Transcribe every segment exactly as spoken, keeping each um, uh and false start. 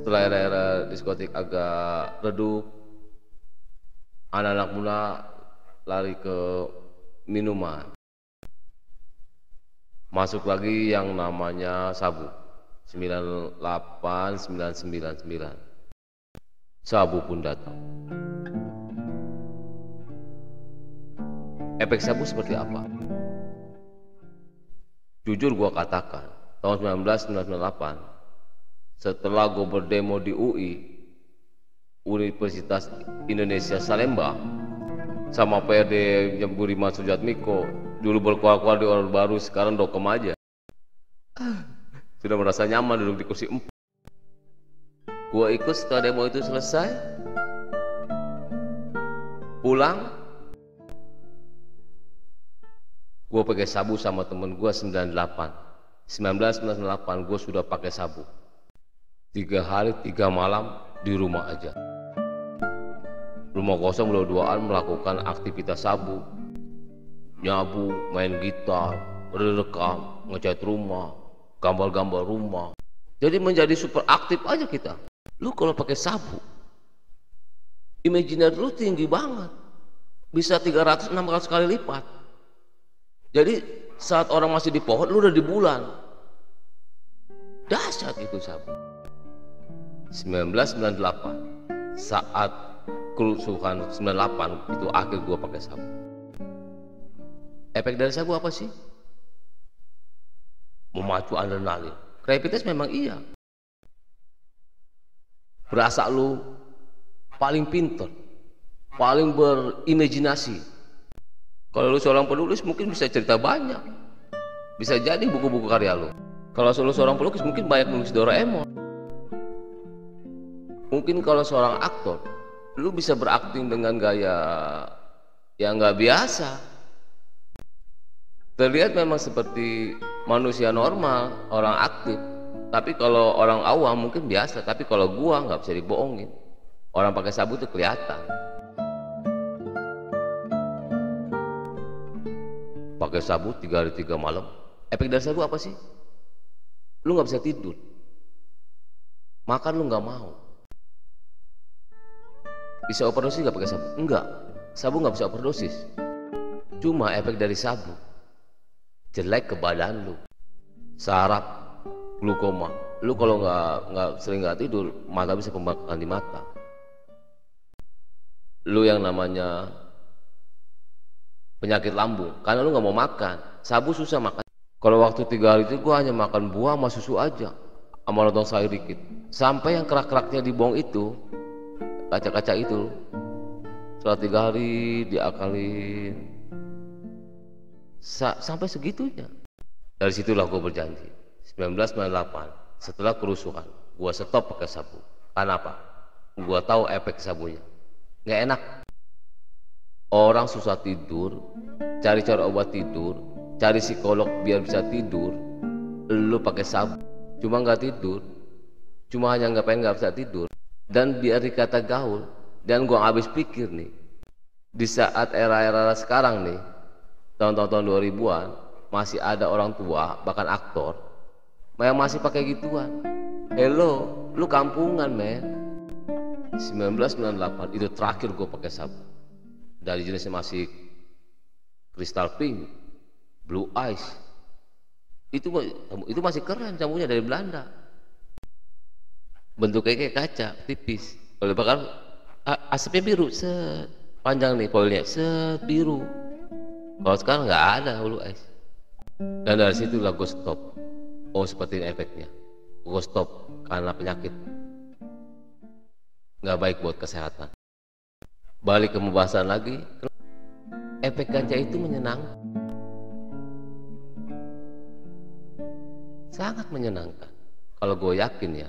setelah era-era diskotik agak redup, anak-anak muda lari ke minuman, masuk lagi yang namanya sabu sembilan delapan, sembilan sembilan sembilan. Sabu pun datang. Efek sabu seperti apa? Jujur gua katakan, tahun seribu sembilan ratus sembilan puluh delapan setelah gua berdemo di U I, Universitas Indonesia Salemba, sama P R D Buriman Sujatmiko, dulu berkuar-kuar di Orde Baru, sekarang dokem aja. Sudah merasa nyaman duduk di kursi empat. Gua ikut setelah demo itu selesai, pulang, gue pakai sabu sama temen gue sembilan delapan, sembilan belas sembilan delapan gue sudah pakai sabu. Tiga hari tiga malam di rumah aja. Rumah kosong berdua-duaan melakukan aktivitas sabu, nyabu, main gitar, rekam, ngecat rumah, gambar-gambar rumah. Jadi menjadi super aktif aja kita. Lu kalau pakai sabu, imajiner lu tinggi banget, bisa tiga ratus enam ratus kali lipat. Jadi saat orang masih di pohon, lu udah di bulan. Dahsyat itu sabu. seribu sembilan ratus sembilan puluh delapan, saat kerusuhan sembilan delapan itu akhir gua pakai sabu. Efek dari sabu apa sih? Memacu adrenalin. Rapid test memang iya. Berasa lu paling pinter, paling berimajinasi. Kalau lu seorang penulis mungkin bisa cerita banyak, bisa jadi buku-buku karya lu. Kalau lu seorang pelukis mungkin banyak nulis Doraemon. Mungkin kalau seorang aktor, lu bisa berakting dengan gaya yang nggak biasa. Terlihat memang seperti manusia normal, orang aktif. Tapi kalau orang awam mungkin biasa. Tapi kalau gua nggak bisa dibohongin. Orang pakai sabu itu kelihatan. Pakai sabu tiga hari tiga malam. Efek dari sabu apa sih? Lu nggak bisa tidur, makan lu nggak mau. Bisa overdosis nggak pakai sabu? Enggak, sabu nggak bisa overdosis. Cuma efek dari sabu jelek ke badan lu, saraf, glukoma. Lu kalau nggak nggak sering nggak tidur, mata bisa pembengkakan di mata. Lu yang namanya penyakit lambung, karena lu nggak mau makan sabu, susah makan. Kalau waktu tiga hari itu gua hanya makan buah sama susu aja, sama lontong sayur dikit, sampai yang kerak-keraknya di bong itu, kaca-kaca itu. Setelah tiga hari diakalin Sa sampai segitunya. Dari situlah gua berjanji seribu sembilan ratus sembilan puluh delapan setelah kerusuhan gua stop pakai sabu. Karena apa? Gua tahu efek sabunya nggak enak. Orang susah tidur, cari-cari obat tidur, cari psikolog biar bisa tidur. Lu pakai sabu, cuma nggak tidur, cuma hanya nggak pengen, nggak bisa tidur. Dan biar dikata gaul, dan gua habis pikir nih, di saat era-era sekarang nih, tahun-tahun dua ribuan, masih ada orang tua, bahkan aktor, yang masih pakai gituan. Hello, lu kampungan men. seribu sembilan ratus sembilan puluh delapan itu terakhir gua pakai sabu. Dari jenisnya masih Crystal Pink, Blue Eyes, itu itu masih keren, campunya dari Belanda, bentuknya kayak kaca tipis, kalau bakal asapnya biru, set panjang nih polnya, set biru. Kalau sekarang nggak ada Blue Eyes. Dan dari situ lah gue stop. Oh seperti ini efeknya, gue stop karena penyakit nggak baik buat kesehatan. Balik ke pembahasan lagi, efek ganja itu menyenangkan, sangat menyenangkan. Kalau gue yakin ya,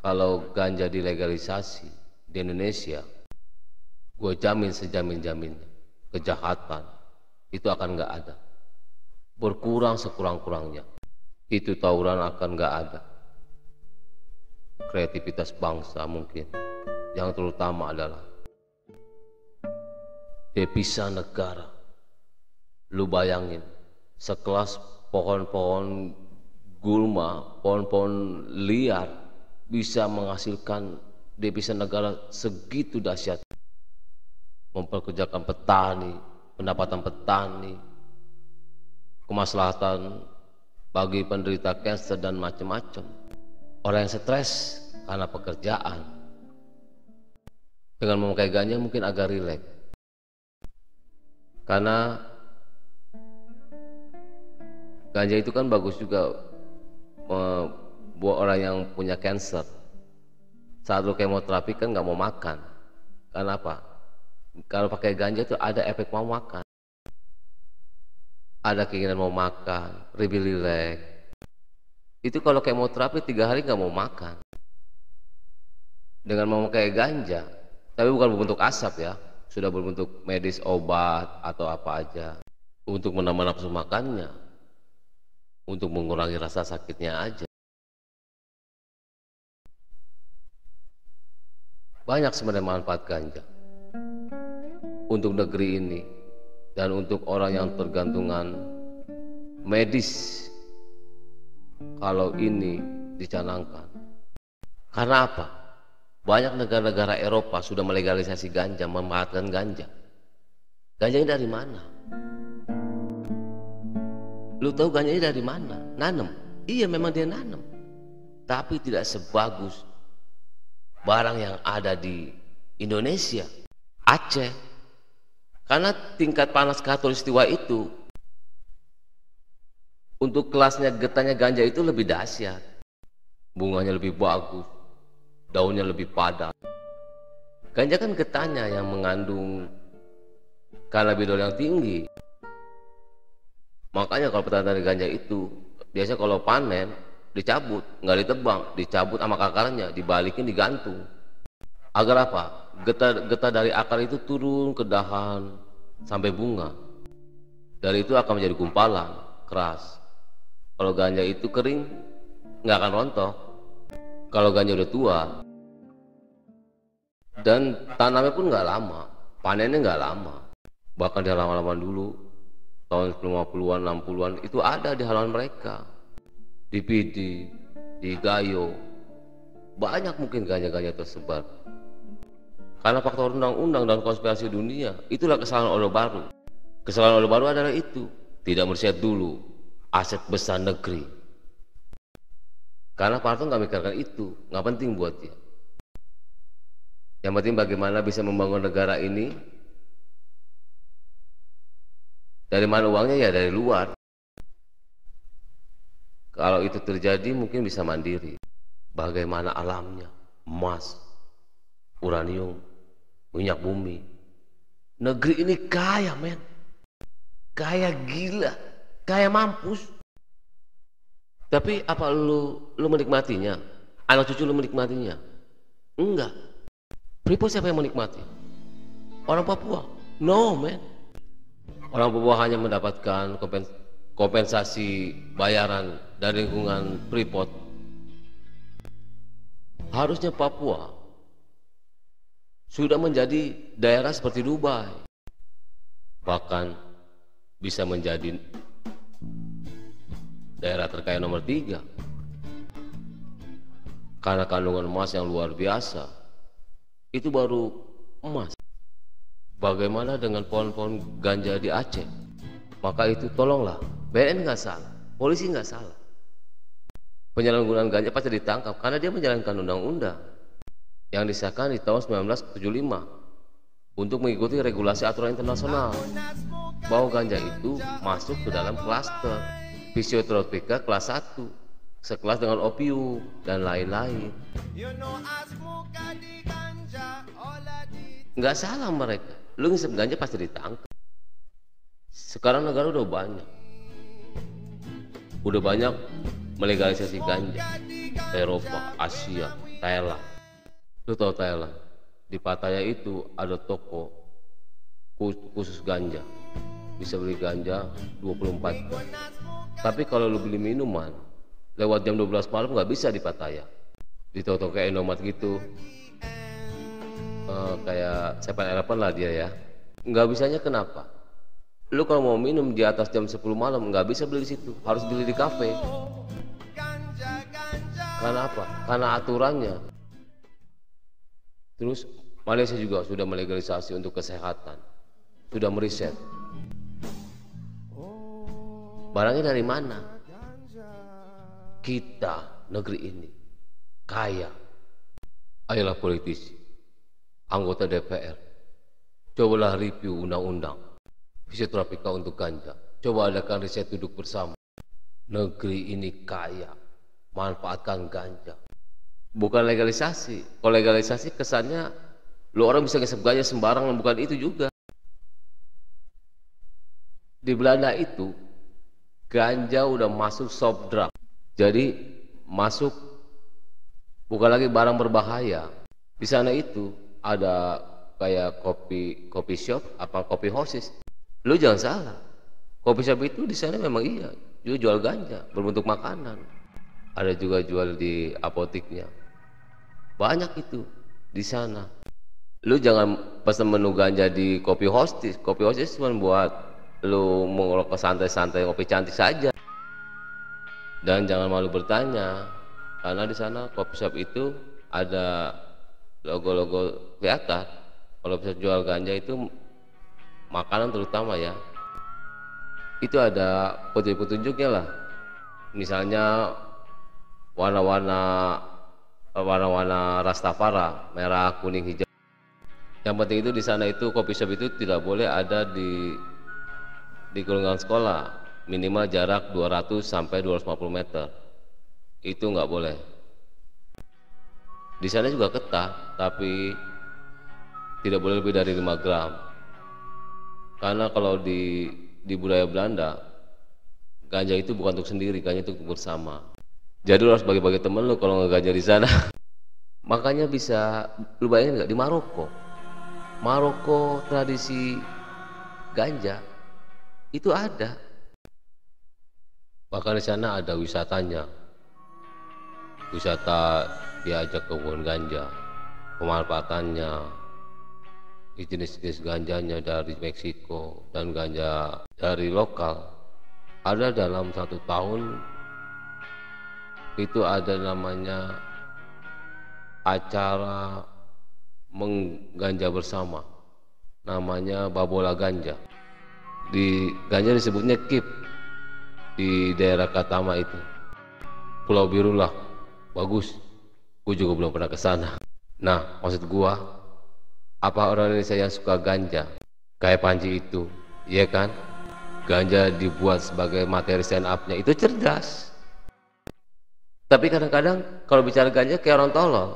kalau ganja dilegalisasi di Indonesia, gue jamin sejamin-jaminnya kejahatan itu akan nggak ada, berkurang sekurang-kurangnya. Itu tawuran akan nggak ada, kreativitas bangsa mungkin, yang terutama adalah devisa negara. Lu bayangin sekelas pohon-pohon gulma, pohon-pohon liar bisa menghasilkan devisa negara segitu dahsyat, memperkerjakan petani, pendapatan petani, kemaslahatan bagi penderita kanker dan macam-macam. Orang yang stres karena pekerjaan, dengan memakai ganja mungkin agak rileks, karena ganja itu kan bagus juga buat orang yang punya kanker. Saat lu kemoterapi kan nggak mau makan, karena apa? Kalau pakai ganja itu ada efek mau makan, ada keinginan mau makan, lebih rileks. Itu kalau kemoterapi tiga hari nggak mau makan. Dengan memakai ganja, tapi bukan berbentuk asap ya, sudah berbentuk medis, obat atau apa aja, untuk menambah nafsu makannya, untuk mengurangi rasa sakitnya aja. Banyak sebenarnya manfaat ganja untuk negeri ini dan untuk orang yang tergantungan medis, kalau ini dicanangkan. Karena apa? Banyak negara-negara Eropa sudah melegalisasi ganja, memanfaatkan ganja. Ganja ini dari mana? Lu tahu ganja ini dari mana? Nanem. Iya, memang dia nanem, tapi tidak sebagus barang yang ada di Indonesia, Aceh. Karena tingkat panas khatulistiwa itu untuk kelasnya, getahnya ganja itu lebih dahsyat, bunganya lebih bagus, daunnya lebih padat. Ganja kan getahnya yang mengandung kanabidol yang tinggi. Makanya kalau petani ganja itu biasanya kalau panen dicabut, nggak ditebang, dicabut sama akarnya, dibalikin, digantung. Agar apa? Getah-getah dari akar itu turun ke dahan sampai bunga. Dari itu akan menjadi gumpalan keras. Kalau ganja itu kering nggak akan rontok. Kalau ganja udah tua, dan tanamnya pun nggak lama, panennya nggak lama. Bahkan di halaman-halaman dulu tahun lima puluhan enam puluhan itu ada di halaman mereka, di Pidi, di Gayo, banyak mungkin ganja-ganja tersebar. Karena faktor undang-undang dan konspirasi dunia, itulah kesalahan Orde Baru. Kesalahan Orde Baru adalah itu, tidak meriset dulu aset besar negeri. Karena Parto nggak mikirkan itu, nggak penting buat dia. Yang penting bagaimana bisa membangun negara ini. Dari mana uangnya? Ya dari luar. Kalau itu terjadi mungkin bisa mandiri. Bagaimana alamnya, emas, uranium, minyak bumi. Negeri ini kaya, men. Kaya gila, kaya mampus. Tapi apa lu lu menikmatinya? Anak cucu lu menikmatinya? Enggak. Freeport siapa yang menikmati? Orang Papua? No, men. Orang Papua hanya mendapatkan kompensasi bayaran dari lingkungan Freeport. Harusnya Papua sudah menjadi daerah seperti Dubai, bahkan bisa menjadi daerah terkaya nomor tiga karena kandungan emas yang luar biasa. Itu baru emas. Bagaimana dengan pohon-pohon ganja di Aceh? Maka itu tolonglah, B N nggak salah, polisi nggak salah. Penyalahgunaan ganja pasti ditangkap karena dia menjalankan undang-undang yang disahkan di tahun seribu sembilan ratus tujuh puluh lima untuk mengikuti regulasi aturan internasional, bahwa ganja itu masuk ke dalam klaster fisiotropika kelas satu, sekelas dengan opium dan lain-lain. Nggak salah mereka, lu ngisep ganja pasti ditangkap. Sekarang negara udah banyak, udah banyak melegalisasi ganja. Eropa, Asia, Thailand. Lu tahu Thailand? Di Pattaya itu ada toko khusus ganja. Bisa beli ganja dua puluh empat jam. Tapi kalau lu beli minuman lewat jam dua belas malam nggak bisa di Pattaya. Di toko kayak Indomaret gitu, uh, kayak seven eleven lah dia ya. Nggak bisanya kenapa? Lu kalau mau minum di atas jam sepuluh malam nggak bisa beli di situ, harus beli di kafe. Karena apa? Karena aturannya. Terus Malaysia juga sudah melegalisasi untuk kesehatan, sudah meriset. Barangnya dari mana? Kita negeri ini kaya. Ayolah politisi, anggota D P R, cobalah review undang-undang fisiotropika untuk ganja. Coba adakan riset duduk bersama. Negeri ini kaya, manfaatkan ganja. Bukan legalisasi. Kalau legalisasi kesannya lu orang bisa ngisep ganja sembarangan, bukan itu juga. Di Belanda itu ganja udah masuk soft drug. Jadi masuk bukan lagi barang berbahaya. Di sana itu ada kayak kopi kopi shop apa kopi houses. Lu jangan salah. Kopi shop itu di sana memang iya, dia jual ganja berbentuk makanan. Ada juga jual di apoteknya, banyak itu di sana. Lu jangan pesan menu ganja di kopi hostis. Kopi hostis cuma buat lu mau santai-santai kopi cantik saja. Dan jangan malu bertanya, karena di sana kopi shop itu ada logo-logo kelihatan. Kalau bisa jual ganja itu makanan terutama ya, itu ada petunjuk-petunjuknya lah. Misalnya warna-warna warna-warna Rastafara, merah, kuning, hijau. Yang penting itu di sana itu kopi shop itu tidak boleh ada di di gelanggang sekolah, minimal jarak dua ratus sampai dua ratus lima puluh meter. Itu nggak boleh. Di sana juga ketat, tapi tidak boleh lebih dari lima gram. Karena kalau di di budaya Belanda, ganja itu bukan untuk sendiri, ganja itu untuk bersama. Jadi lu harus bagi-bagi temen lu kalau ngeganja di sana. Makanya bisa lu bayangin nggak di Maroko? Maroko tradisi ganja itu ada. Bahkan di sana ada wisatanya. Wisata diajak ke kebun ganja, pemanfaatannya, jenis-jenis ganjanya dari Meksiko dan ganja dari lokal. Ada dalam satu tahun itu ada namanya acara mengganja bersama, namanya Babola Ganja. Di ganja disebutnya Kip di daerah Katama itu. Pulau Biru lah, bagus. Gue juga belum pernah ke sana. Nah, maksud gua, apa orang Indonesia yang suka ganja? Kayak Panji itu, iya kan? Ganja dibuat sebagai materi stand up-nya, itu cerdas. Tapi kadang-kadang kalau bicara ganja kayak orang tolol,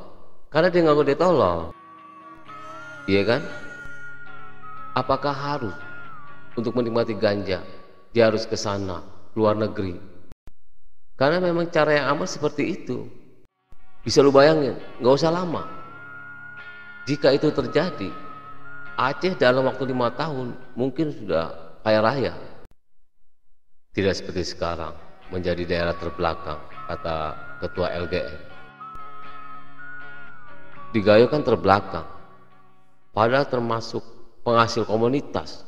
karena dia ngaku dia tolol, iya kan? Apakah harus untuk menikmati ganja dia harus ke sana, luar negeri? Karena memang cara yang aman seperti itu. Bisa lu bayangin, nggak usah lama. Jika itu terjadi, Aceh dalam waktu lima tahun mungkin sudah kaya raya. Tidak seperti sekarang menjadi daerah terbelakang, kata ketua L G M. Digayo kan terbelakang, padahal termasuk penghasil komunitas.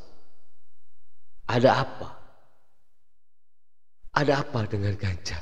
Ada apa? Ada apa dengan ganja?